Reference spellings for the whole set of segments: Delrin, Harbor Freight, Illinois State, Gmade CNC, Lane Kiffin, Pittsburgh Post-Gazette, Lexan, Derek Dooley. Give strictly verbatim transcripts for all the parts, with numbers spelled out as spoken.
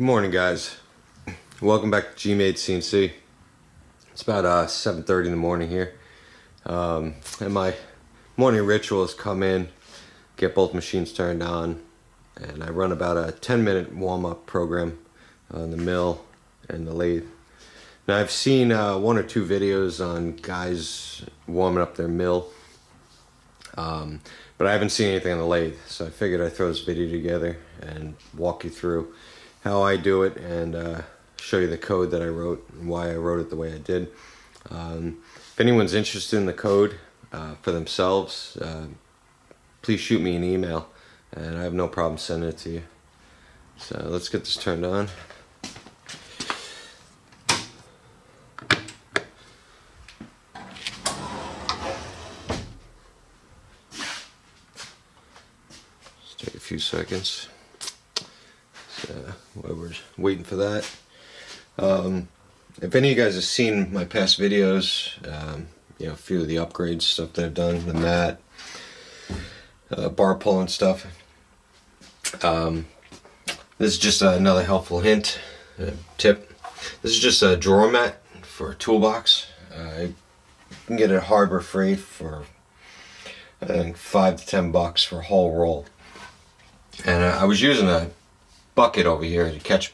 Good morning, guys. Welcome back to Gmade C N C. It's about uh, seven thirty in the morning here. Um, and my morning ritual is come in, get both machines turned on, and I run about a ten minute warm-up program on the mill and the lathe. Now, I've seen uh, one or two videos on guys warming up their mill, um, but I haven't seen anything on the lathe, so I figured I'd throw this video together and walk you through how I do it and uh, show you the code that I wrote and why I wrote it the way I did. Um, if anyone's interested in the code uh, for themselves, uh, please shoot me an email and I have no problem sending it to you. So let's get this turned on. Let's take a few seconds. Uh, while we're waiting for that, um, if any of you guys have seen my past videos, um, you know, a few of the upgrades stuff that I've done, the mat, uh, bar pull and stuff, um, this is just another helpful hint, uh, tip. This is just a drawer mat for a toolbox. Uh, you can get it at Harbor Freight for I think five to ten bucks for a whole roll, and uh, I was using a bucket over here, the catch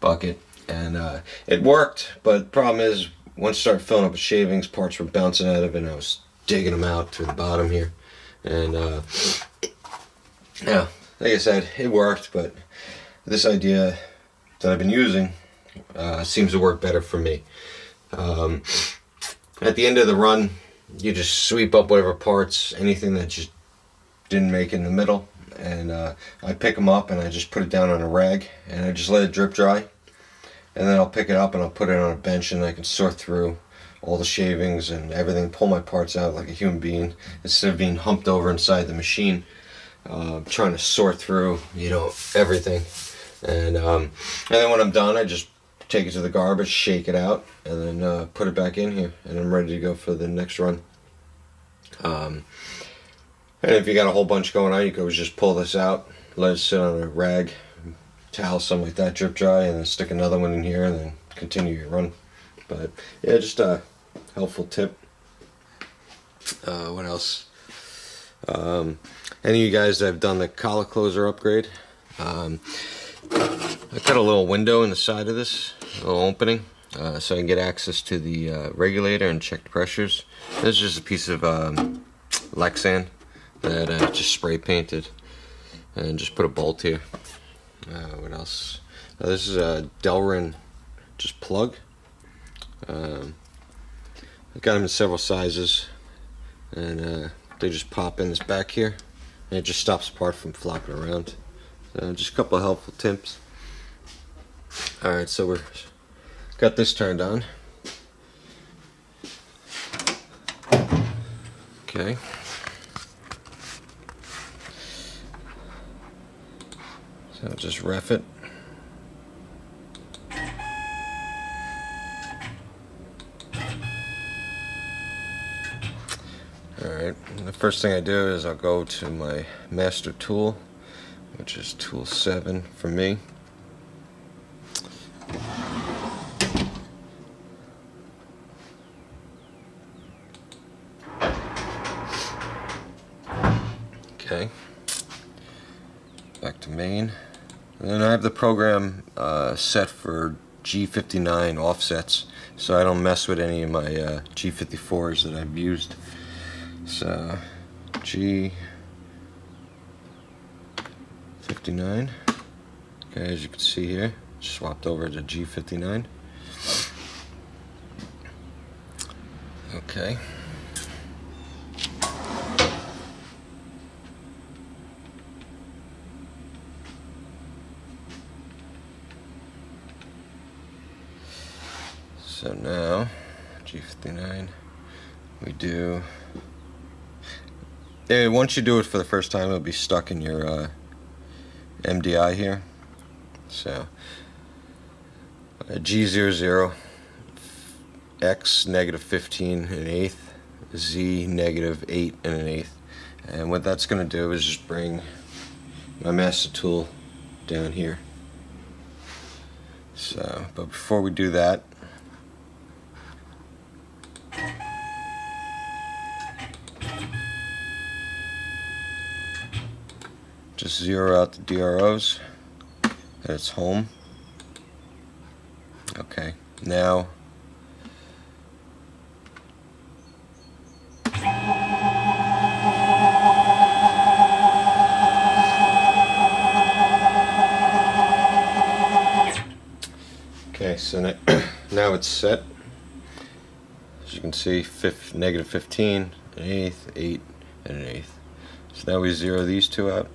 bucket, and uh, it worked, but the problem is once I started filling up with shavings, parts were bouncing out of it and I was digging them out through the bottom here, and uh, yeah, like I said, it worked, but this idea that I've been using uh, seems to work better for me. Um, at the end of the run, you just sweep up whatever parts, anything that just didn't make in the middle, and uh, I pick them up and I just put it down on a rag and I just let it drip dry, and then I'll pick it up and I'll put it on a bench and I can sort through all the shavings and everything, pull my parts out like a human being instead of being humped over inside the machine, uh, trying to sort through, you know, everything. And um, and then when I'm done, I just take it to the garbage, shake it out, and then uh, put it back in here, and I'm ready to go for the next run. Um, And if you got a whole bunch going on, you can always just pull this out, let it sit on a rag, towel, something like that, drip dry, and then stick another one in here and then continue your run. But yeah, just a helpful tip. Uh, what else? Um, any of you guys that have done the collar closer upgrade, um, I cut a little window in the side of this, a little opening, uh, so I can get access to the uh, regulator and check the pressures. This is just a piece of um, Lexan that I just spray painted and just put a bolt here. Uh, what else? Now this is a Delrin just plug. Um, I've got them in several sizes, and uh, they just pop in this back here and it just stops the part from flopping around. So just a couple of helpful tips. Alright, so we're got this turned on. Okay. So just ref it. Alright, the first thing I do is I'll go to my master tool, which is tool seven for me. Okay. Back to main. And then I have the program uh, set for G fifty-nine offsets, so I don't mess with any of my uh, G fifty-fours that I've used. So G fifty-nine, okay, as you can see here, swapped over to G fifty-nine. Okay. So now, G fifty-nine, we do, yeah, once you do it for the first time, it'll be stuck in your uh, M D I here. So, uh, G zero zero, X negative fifteen and an eighth, Z negative eight and an eighth. And what that's going to do is just bring my master tool down here. So, but before we do that, just zero out the D R Os at its home. Okay, now okay, so now, now it's set. As you can see, fifth, negative fifteen, an eighth, eight, and an eighth. So now we zero these two out.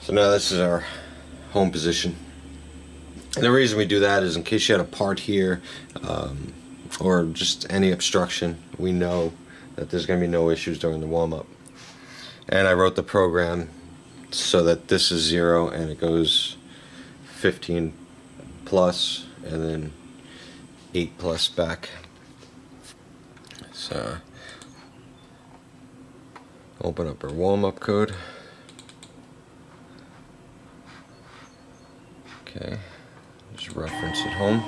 So now this is our home position. And the reason we do that is in case you had a part here um, or just any obstruction, we know that there's going to be no issues during the warm-up. And I wrote the program so that this is zero and it goes fifteen plus and then eight plus back. So open up our warm-up code. Okay, just reference it home.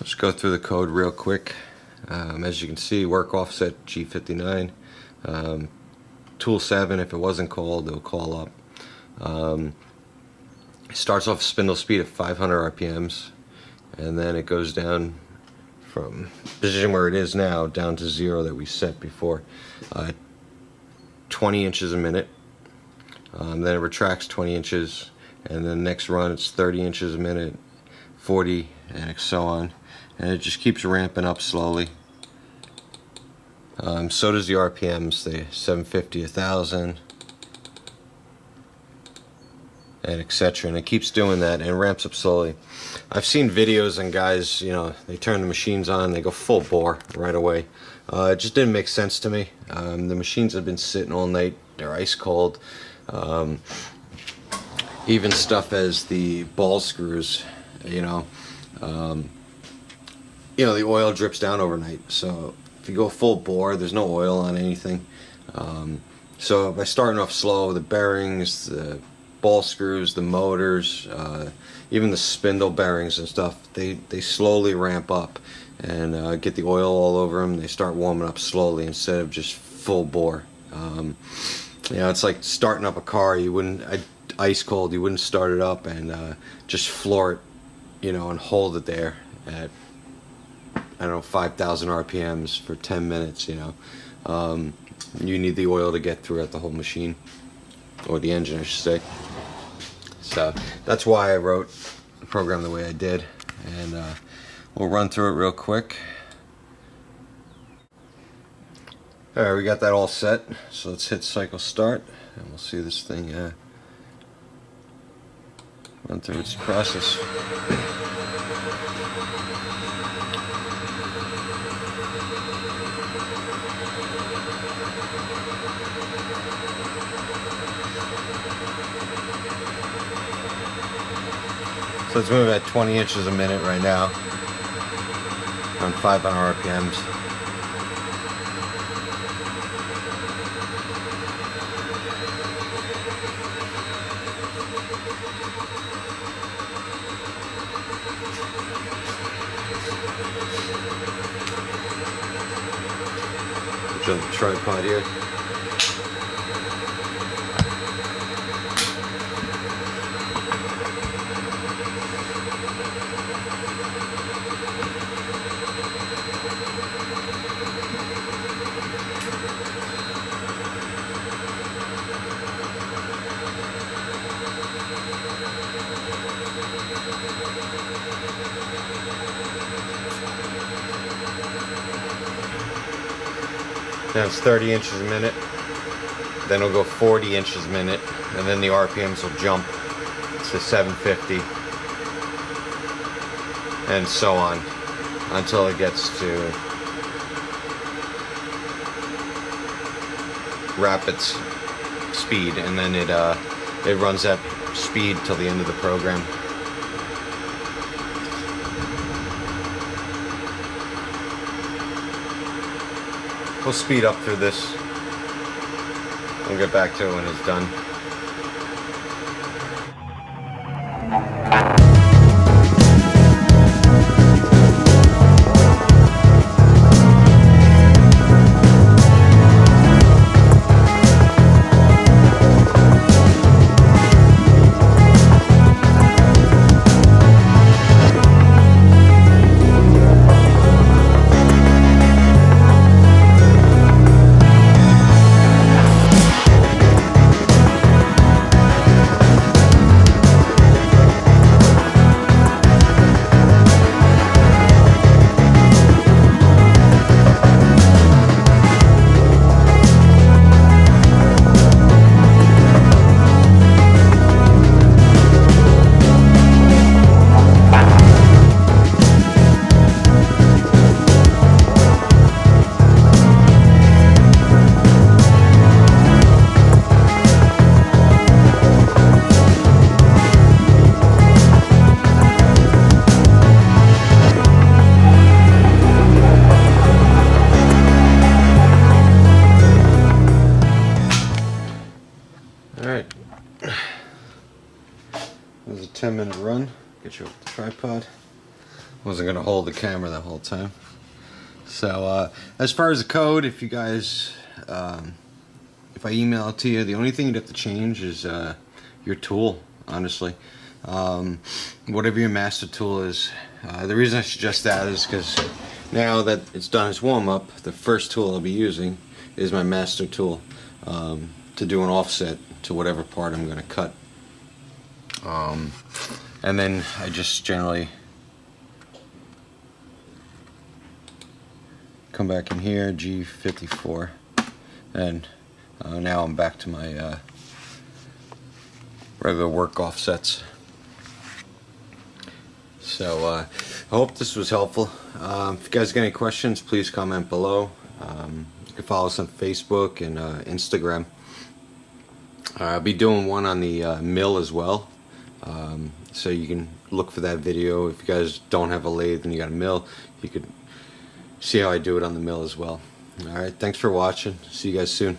Let's go through the code real quick. Um, as you can see, work offset G fifty-nine, um, tool seven, if it wasn't called, it'll call up. Um, it starts off spindle speed at five hundred R P Ms, and then it goes down from position where it is now down to zero that we set before, uh, twenty inches a minute. Um, then it retracts twenty inches, and then next run it's thirty inches a minute, forty, and so on. And it just keeps ramping up slowly. Um, so does the R P Ms, the seven fifty, one thousand, and et cetera. And it keeps doing that and ramps up slowly. I've seen videos and guys, you know, they turn the machines on, they go full bore right away. Uh, it just didn't make sense to me. Um, the machines have been sitting all night, they're ice cold. Um, even stuff as the ball screws, you know. Um, You know, the oil drips down overnight, so if you go full bore, there's no oil on anything. Um, so by starting off slow, the bearings, the ball screws, the motors, uh, even the spindle bearings and stuff, they, they slowly ramp up and uh, get the oil all over them. They start warming up slowly instead of just full bore. Um, you know, it's like starting up a car. You wouldn't, ice cold, you wouldn't start it up and uh, just floor it, you know, and hold it there at, I don't know, five thousand R P Ms for ten minutes, you know. Um, you need the oil to get throughout the whole machine, or the engine, I should say. So that's why I wrote the program the way I did. And uh, we'll run through it real quick. All right, we got that all set. So let's hit cycle start, and we'll see this thing uh, run through its process. So it's moving at twenty inches a minute right now on five hundred R P Ms. Which on the tripod here. Now it's thirty inches a minute, then it'll go forty inches a minute, and then the R P Ms will jump to seven fifty, and so on until it gets to rapid speed, and then it uh, it runs at speed till the end of the program. We'll speed up through this. We'll get back to it when it's done. ten minute run, get you up the tripod. Wasn't gonna hold the camera the whole time. So uh, as far as the code, if you guys, um, if I email it to you, the only thing you'd have to change is uh, your tool, honestly. Um, whatever your master tool is. Uh, the reason I suggest that is because now that it's done its warm up, the first tool I'll be using is my master tool um, to do an offset to whatever part I'm gonna cut. Um, and then I just generally come back in here, G fifty-four, and uh, now I'm back to my uh, regular work offsets. So uh, I hope this was helpful. Um, if you guys got any questions, please comment below. Um, you can follow us on Facebook and uh, Instagram. Uh, I'll be doing one on the uh, mill as well. Um, so you can look for that video. If you guys don't have a lathe and you got a mill, you could see how I do it on the mill as well. Alright, thanks for watching. See you guys soon.